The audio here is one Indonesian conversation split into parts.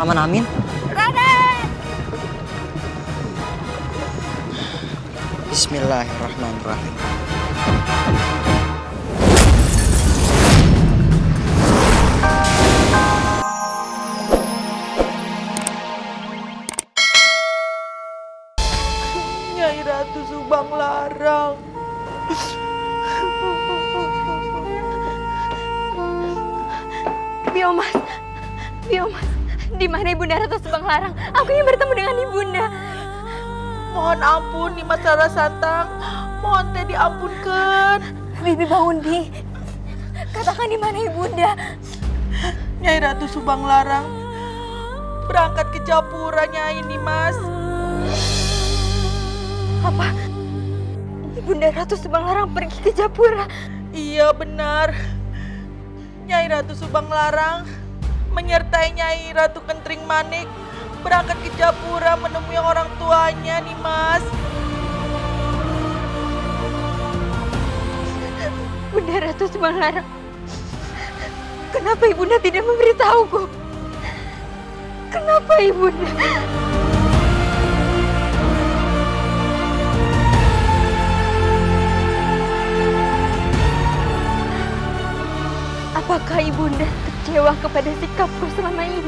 Paman Amin? Raden! Bismillahirrahmanirrahim. Nyai Ratu Subang Larang. Biomas, di mana Ibunda Ratu Subang Larang? Aku ingin bertemu dengan Ibunda. Mohon ampun, Nimas Rara Santang. Mohon teh diampunkan. Bibi bangun, Bi. Katakan di mana Ibunda? Nyai Ratu Subang Larang berangkat ke Japura, Nyai Nimas. Apa? Ibunda Ratu Subang Larang pergi ke Japura? Iya, benar. Nyai Ratu Subang Larang menyertai Nyai Ratu Kentring Manik berangkat ke Japura menemui orang tuanya, Nimas. Bunda Ratu Subang Larang, kenapa Ibunda tidak memberitahuku? Kenapa Ibunda? Apakah Ibunda kecewa kepada sikapku selama ini?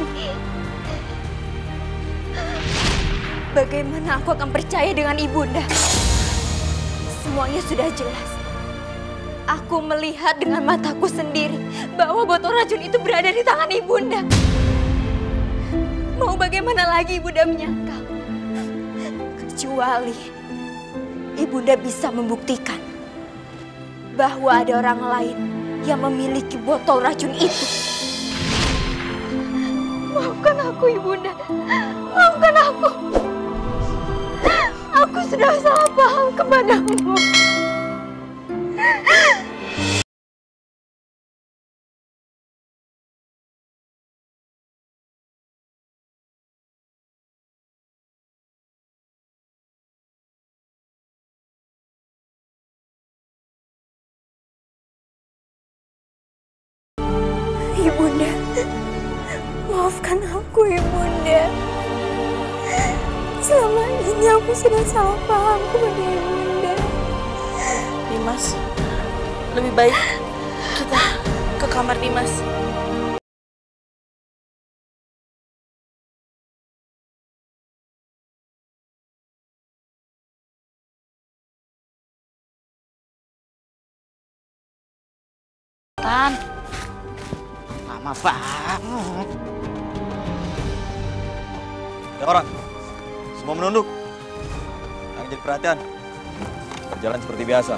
Bagaimana aku akan percaya dengan Ibunda? Semuanya sudah jelas. Aku melihat dengan mataku sendiri bahwa botol racun itu berada di tangan Ibunda. Mau bagaimana lagi Ibunda menyangka? Kecuali Ibunda bisa membuktikan bahwa ada orang lain yang memiliki botol racun itu. Maafkan aku, Ibunda. Maafkan aku. Aku sudah salah paham kepadamu. Ibunda, maafkan aku, Ibunda. Selama ini aku sudah salah paham kepada Ibunda. Nimas, lebih baik kita ke kamar Nimas. Tan. Lama banget. Ya orang, semua menunduk. Jangan jadi perhatian. Berjalan seperti biasa.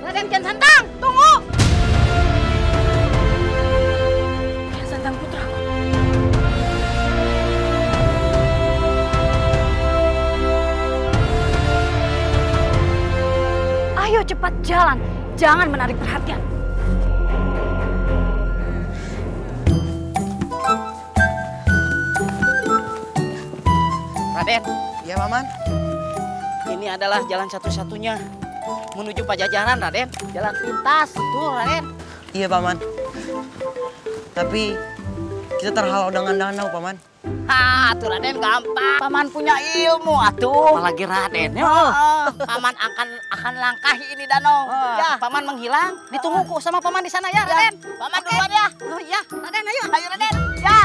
Raden Kian Santang, tunggu! Kian Santang putra. Ayo cepat jalan, jangan menarik perhatian. Raden, ya Paman. Ini adalah jalan satu-satunya menuju Pajajaran, Raden. Jalan pintas, betul, Raden. Iya, Paman. Tapi kita terhalau dengan danau, Paman. Hah, tuh Raden gampang. Paman punya ilmu, atuh. Apalagi Raden. Paman akan langkahi ini danau. Ya, Paman menghilang. Ditungguku sama Paman di sana ya, Raden. Paman duluan ya. Oh iya, Raden ayo. Ayo Raden. Ya.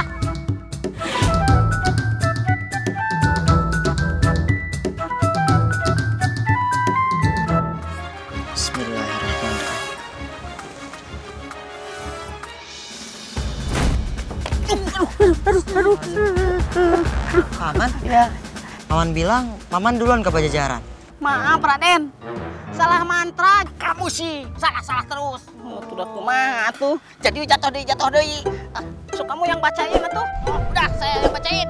Paman? Ya. Paman bilang, Paman duluan ke Pajajaran. Maaf, Raden. Salah mantra. Kamu sih, salah terus. Udah kumaha tuh. Jadi jatuh deh. Kamu yang bacain tuh. Udah, saya yang bacain.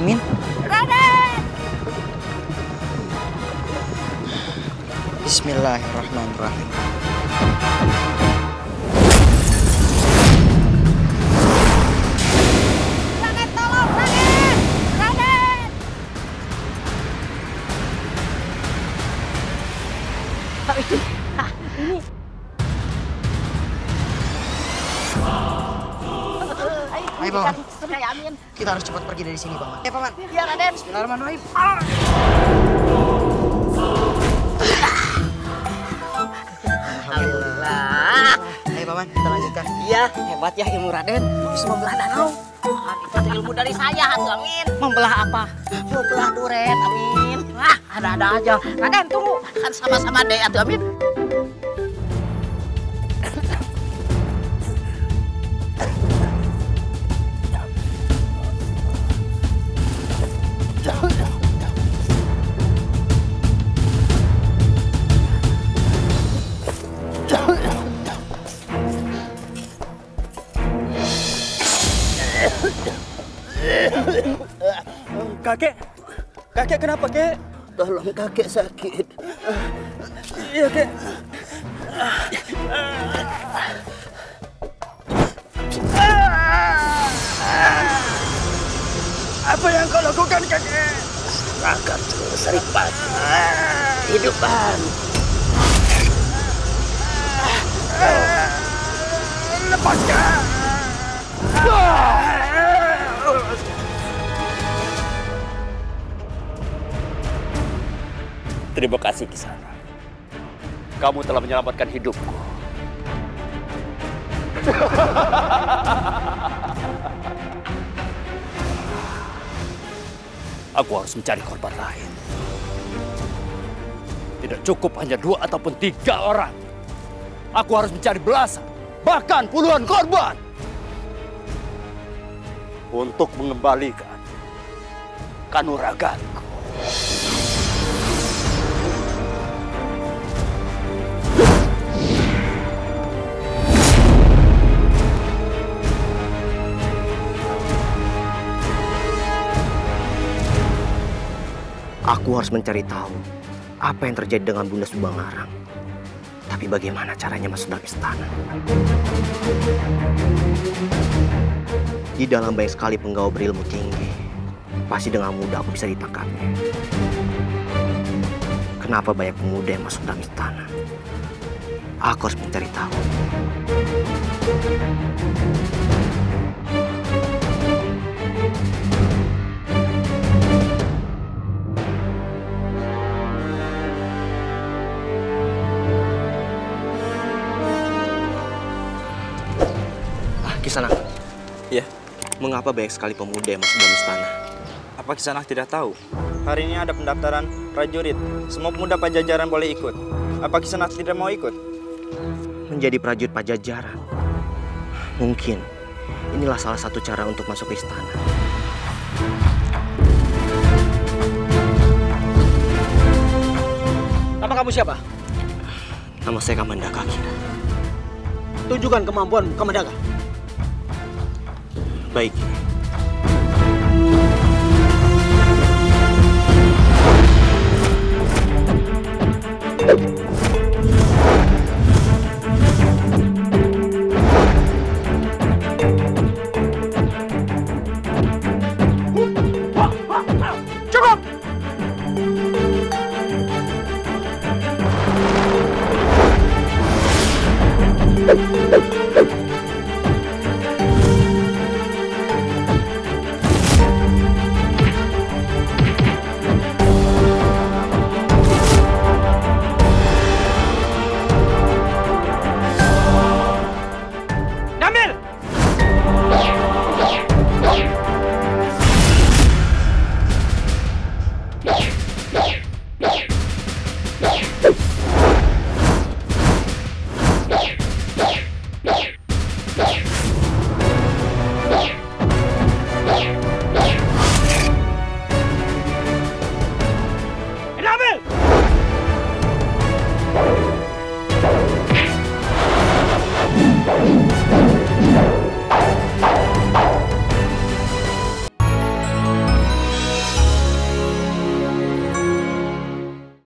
Amin. Raden! Bismillahirrahmanirrahim. Raden, tolong! Raden! Raden! Ini... Ayo, Paman. Kita harus cepat pergi dari sini, Paman. Ayo, Paman. Iya, Raden. Bismillahirrahmanirrahim. Alhamdulillah. Ayo, Paman. Kita lanjutkan. Iya, hebat ya ilmu Raden. Bisa membelah danau. Itu ilmu dari saya, Amin. Membelah apa? Membelah duren, Amin. Wah, ada-ada aja. Raden, tunggu. Kan sama-sama deh, Amin. Kakek, kakek kenapa, Kek? Tolong kakek sakit. Iya, Kek. Apa yang kau lakukan, Kakek? Serahkan Seripati. Hidupan. Lepaskan. Terima kasih, Kisana. Kamu telah menyelamatkan hidupku. Aku harus mencari korban lain. Tidak cukup hanya 2 ataupun 3 orang. Aku harus mencari belasan, bahkan puluhan korban. Untuk mengembalikan kanuraganku. Aku harus mencari tahu apa yang terjadi dengan Bunda Subang Larang. Tapi bagaimana caranya masuk dalam istana? Di dalam banyak sekali penggawa berilmu tinggi. Pasti dengan mudah aku bisa ditangkapnya. Kenapa banyak pemuda yang masuk dalam istana? Aku harus mencari tahu. Kisanak, ya, mengapa banyak sekali pemuda yang masuk dalam istana? Apa Kisanak tidak tahu? Hari ini ada pendaftaran prajurit. Semua pemuda Pajajaran boleh ikut. Apa Kisanak tidak mau ikut? Menjadi prajurit Pajajaran? Mungkin inilah salah satu cara untuk masuk ke istana. Nama kamu siapa? Nama saya Kamandaka Kid. Tunjukkan kemampuanmu, Kamandaka. Baik.